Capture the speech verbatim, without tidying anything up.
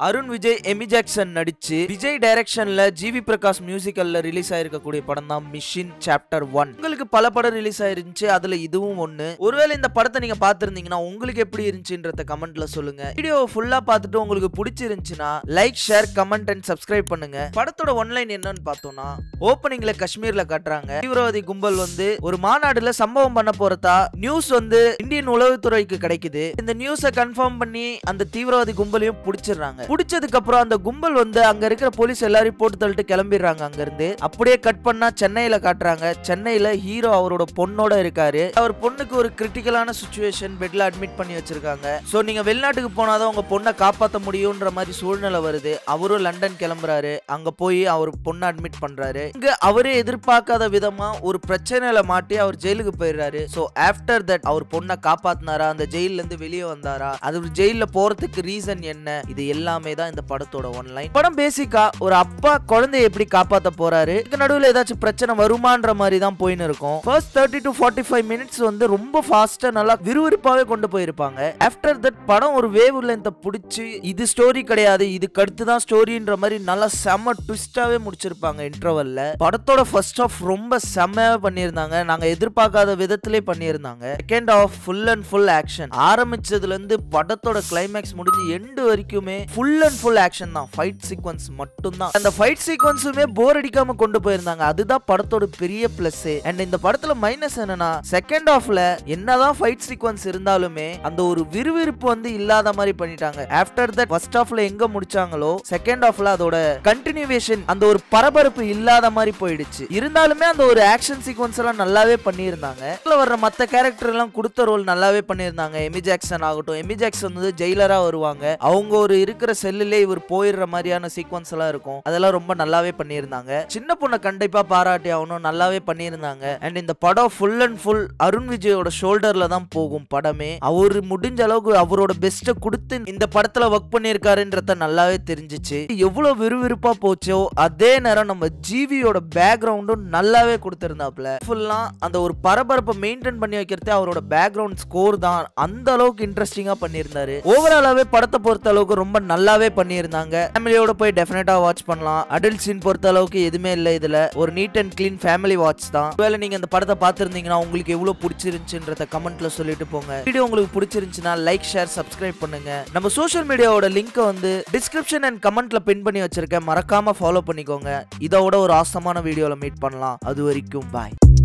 Arun Vijay, Amy Jackson Nadichi, Vijay direction la G V Prakas musical la release ayirka koodi padana Mission Chapter One. உங்களுக்கு பல படம் release ஆயிருந்துச்சு அதுல இதுவும் ஒன்னு. ஒருவேளை இந்த படத்தை நீங்க பாத்துிருந்தீங்கன்னா உங்களுக்கு எப்படி இருந்துச்சுன்றத கமெண்ட்ல சொல்லுங்க. வீடியோவை ஃபுல்லா பார்த்துட்டு உங்களுக்கு பிடிச்சிருந்துச்சுனா like, share, comment and subscribe பண்ணுங்க. படத்தோட ஆன்லைன் என்னன்னு பார்த்தோம்னா ஓபனிங்ல காஷ்மீர்ல காட்றாங்க. தீவிரவாதி கும்பல் வந்து ஒரு மாநாடுல சம்பவம் பண்ண போறதா நியூஸ் வந்து இந்தியன் உளவுத்துறைக்கு கிடைக்குது. இந்த நியூஸை கன்ஃபார்ம் பண்ணி அந்த தீவிரவாதி கும்பலையும் பிடிச்சிடுறாங்க. பிடிச்சதுக்கு அப்புறம் அந்த கும்பல் வந்து அங்க இருக்கிற போலீஸ் எல்லாரும் போட்டு தள்ளிட்டு கிளம்பிடுறாங்க அங்க இருந்து. அப்படியே கட் பண்ணா சென்னையில காட்றாங்க. சென்னையில ஹீரோ அவரோட பொண்ணோட இருக்காரு. அவர் பொண்ணுக்கு ஒரு கிரிட்டிக்கலான சிச்சுவேஷன் பெட்ல அட்மிட் பண்ணி வச்சிருக்காங்க. சோ நீங்க வெளிநாட்டுக்கு போனாதான் உங்க பொண்ணை காப்பாற்ற முடியும்ன்ற மாதிரி சூழ்நிலை வருது. அவரும் லண்டன் கிளம்புறாரு. அங்க போய் அவர் பொண்ணை அட்மிட் பண்றாரு. இங்க அவரே எதிர்பார்க்காத விதமா ஒரு பிரச்சனையில மாட்டி அவர் ஜெயிலுக்கு போயிடுறாரு. சோ ஆஃப்டர் தட் அவர் பொண்ணை காப்பாத்தினாரா, அந்த ஜெயில இருந்து வெளியே வந்தாரா, அது ஜெயில போறதுக்கு ரீசன் என்ன, இது எல்லாம் இந்த படத்தோட ஆன்லைன். படம் பேசிக்கா ஒரு அப்பா குழந்தை எப்படி காப்பாத்த போறாரு, இதுக்கு நடுவுல ஏதாச்சும் பிரச்சனை வருமான்ற மாதிரி தான் போயின்னு இருக்கும். First thirty to forty-five minutes வந்து ரொம்ப ஃபாஸ்டா நல்லா விறுவிறுப்பாவே கொண்டு போயிருப்பாங்க. ஆஃப்டர் தட் படம் ஒரு வேவ் லென்த் பிடிச்சி இது ஸ்டோரி கிடையாது இதுக்கு அடுத்து தான் ஸ்டோரின்ற மாதிரி நல்லா செம ட்விஸ்டாவே முடிச்சிருப்பாங்க இன்டர்வல்ல. படத்தோட ஃபர்ஸ்ட் ஆஃப் ரொம்ப செமையாவே பண்ணியிருந்தாங்க. நாங்க எதிர்பார்க்காத விதத்திலே பண்ணியிருந்தாங்க. Second half full and full action. ஆரம்பிச்சதுல இருந்து படத்தோட கிளைமேக்ஸ் முடிஞ்சு எண்டு வரைக்குமே full and full action தான். ஃபைட் சீக்வென்ஸ் மட்டும் தான். அந்த ஃபைட் சீக்வென்ஸுமே போர் அடிக்காம கொண்டு போயிருந்தாங்க. அதுதான் படத்தோட பெரிய பிளஸ். அண்ட் இந்த படத்துல மைனஸ் என்னன்னா செகண்ட் ஹாஃப்ல என்னதான் ஃபைட் சீக்வென்ஸ் இருந்தாலுமே அந்த ஒரு விறுவிறுப்பு வந்து இல்லாத மாதிரி பண்ணிட்டாங்க. ஆஃப்டர் தட் ஃபர்ஸ்ட் ஹாஃப்ல எங்க முடிச்சாங்களோ செகண்ட் ஹாஃப்ல அதோட கண்டினியூவேஷன் அந்த ஒரு பரபரப்பு இல்லாத மாதிரி போயிடுச்சு. இருந்தாலுமே அந்த ஒரு ஆக்ஷன் சீக்வென்ஸ் எல்லாம் நல்லாவே பண்ணியிருந்தாங்க. அதுல வர்ற மத்த கேரக்டர் எல்லாம் கொடுத்த ரோல் நல்லாவே பண்ணியிருந்தாங்க. எமி ஜாக்சன் ஆகட்டும், எமி ஜாக்சன் வந்து ஜெயிலரா வருவாங்க. அவங்க ஒரு இருக்கிற செல்லிலே இவர் போயிடுற மாதிரியான சீக்வன்ஸ் எல்லாம் இருக்கும். அதெல்லாம் ரொம்ப நல்லாவே பண்ணியிருந்தாங்க. சின்ன பொண்ணை கண்டிப்பா பாராட்டி ஆகணும், நல்லாவே பண்ணியிருந்தாங்க. அண்ட் இந்த படம் ஃபுல் அண்ட் ஃபுல் அருண் விஜயோட ஷோல்டர்ல தான் போகும் படமே. அவரு முடிஞ்ச அளவுக்கு அவரோட பெஸ்ட்டை கொடுத்து இந்த படத்துல ஒர்க் பண்ணியிருக்காருன்றத நல்லாவே தெரிஞ்சிச்சு. எவ்வளவு விறுவிறுப்பா போச்சோ அதே நேரம் நம்ம ஜிவியோட பேக்ரவுண்டும் நல்லாவே கொடுத்திருந்தாப்ல. ஃபுல்லா அந்த ஒரு பரபரப்பை மெயின்டைன் பண்ணி வைக்கிறதே அவரோட பேக்ரவுண்ட் ஸ்கோர் தான். அந்த அளவுக்கு இன்ட்ரெஸ்டிங்கா பண்ணியிருந்தாரு. ஓவராலாவே படத்தை பொறுத்த அளவுக்கு ரொம்ப நல்லாவே பண்ணியிருந்தாங்க. ஃபேமிலியோட போய் டெஃபினட்டா வாட்ச் பண்ணலாம். அடல்ட் சீன் பொறுத்த அளவுக்கு எதுவுமே இல்லை. இதுல ஒரு neat and clean family watch தான். ஒருவேளை நீங்க இந்த படத்தை பார்த்திருந்தீங்கன்னா உங்களுக்கு எவ்வளவு பிடிச்சிருந்துச்சுன்றத கமெண்ட்ல சொல்லிட்டு போங்க. வீடியோ உங்களுக்கு பிடிச்சிருந்துச்சுன்னா லைக், ஷேர், சப்ஸ்கிரைப் பண்ணுங்க. நம்ம சோஷியல் மீடியாவோட லிங்க் வந்து டிஸ்கிரிப்ஷன் அண்ட் கமெண்ட்ல பின் பண்ணி வச்சிருக்கேன். மறக்காம ஃபாலோ பண்ணிக்கோங்க. இதோட ஒரு ஆசமான வீடியோல மீட் பண்ணலாம். அது வரைக்கும் பாய்.